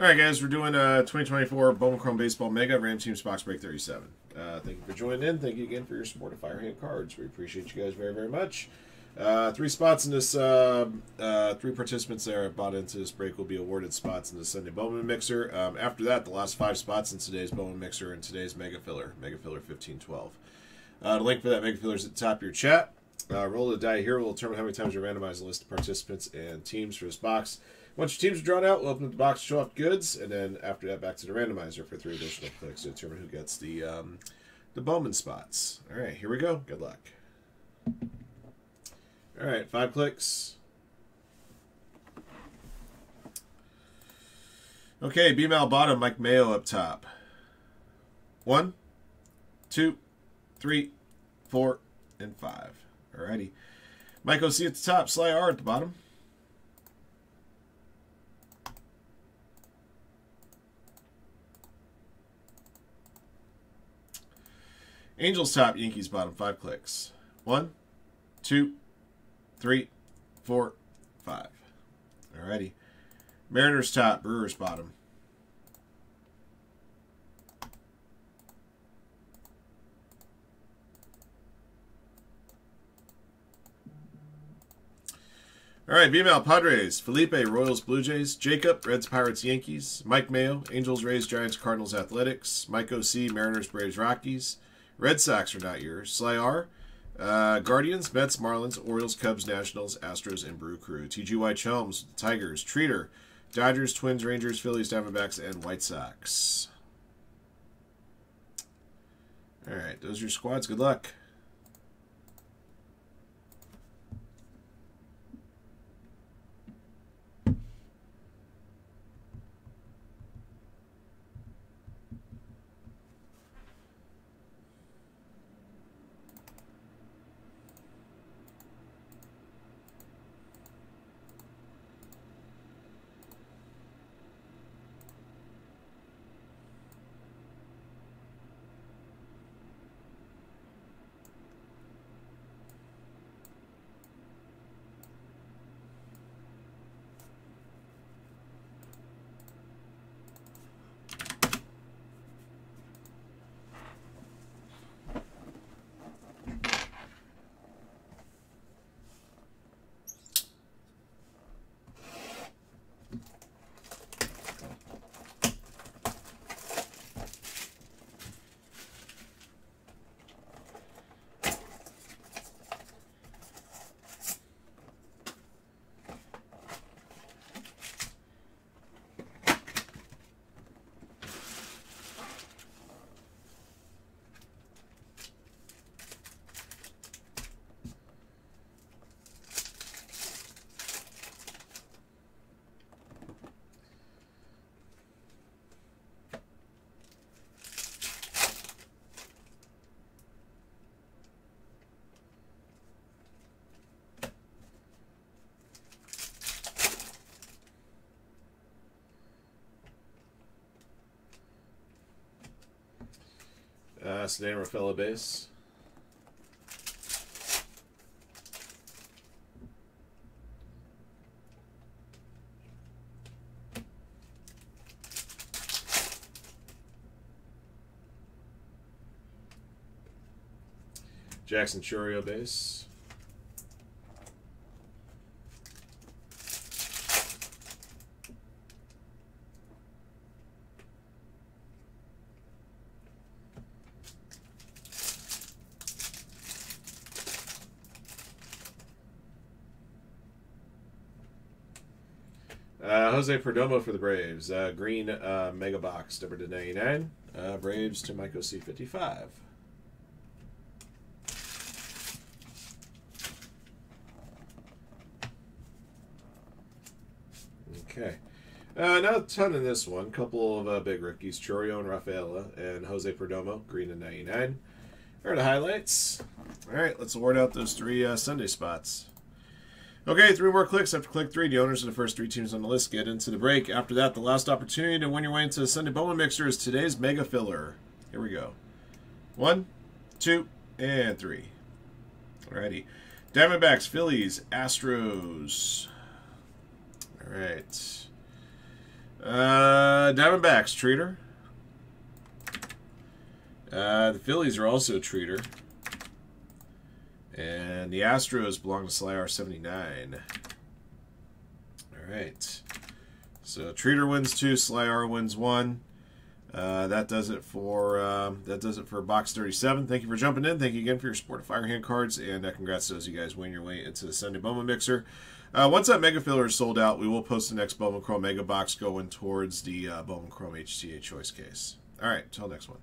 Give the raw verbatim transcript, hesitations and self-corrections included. All right, guys, we're doing uh, twenty twenty-four Bowman Chrome Baseball Mega Ram Teams Box Break thirty-seven. Uh, thank you for joining in. Thank you again for your support of Firehand Cards. We appreciate you guys very, very much. Uh, three spots in this, uh, uh, three participants there bought into this break will be awarded spots in the Sunday Bowman Mixer. Um, after that, the last five spots in today's Bowman Mixer and today's Mega Filler, Mega Filler fifteen twelve. Uh, the link for that Mega Filler is at the top of your chat. Uh, roll the die here will determine how many times you randomize the list of participants and teams for this box. Once your teams are drawn out, we'll open up the box to show off goods, and then after that, back to the randomizer for three additional clicks to determine who gets the um, the Bowman spots. All right, here we go. Good luck. All right, five clicks. Okay, B-Mal bottom, Mike Mayo up top. One, two, three, four, and five. All righty. Mike O C at the top, Sly R at the bottom. Angels top, Yankees bottom, five clicks. One, two, three, four, five. Alrighty. Mariners top, Brewers bottom. Alright, B M L Padres, Felipe, Royals, Blue Jays, Jacob, Reds, Pirates, Yankees, Mike Mayo, Angels, Rays, Giants, Cardinals, Athletics, Mike O C, Mariners, Braves, Rockies, Red Sox are not yours. Sly R, uh, Guardians, Mets, Marlins, Orioles, Cubs, Nationals, Astros, and Brew Crew. T G Y Chelms, Tigers, Treater, Dodgers, Twins, Rangers, Phillies, Diamondbacks, and White Sox. All right, those are your squads. Good luck. Uh, Sedán Rafaela base. Jackson Chourio base. Uh, Jose Perdomo for the Braves. Uh, green uh, Mega Box, number to ninety-nine. Uh, Braves to Mike O C fifty-five. Okay. Uh, not a ton in this one. Couple of uh, big rookies, Chourio and Rafaela, and Jose Perdomo, green and ninety-nine. There are the highlights. All right, let's award out those three uh, Sunday spots. Okay, three more clicks. After click three, the owners of the first three teams on the list get into the break. After that, the last opportunity to win your way into the Sunday Bowman Mixer is today's Mega Filler. Here we go. One, two, and three. Alrighty. Diamondbacks, Phillies, Astros. Alright. Uh... Uh, Diamondbacks, treater. Uh, the Phillies are also a treater. And the Astros belong to Sly R seventy-nine. Alright. So treater wins two, Sly R wins one. Uh, that does it for uh, that does it for box thirty-seven. Thank you for jumping in. Thank you again for your support of Firehand Cards, and uh, congrats to those of you guys winning your way into the Sunday Bowman Mixer. Uh, once that Mega Filler is sold out, we will post the next Bowman Chrome Mega Box going towards the uh, Bowman Chrome H T A Choice case. All right, till next one.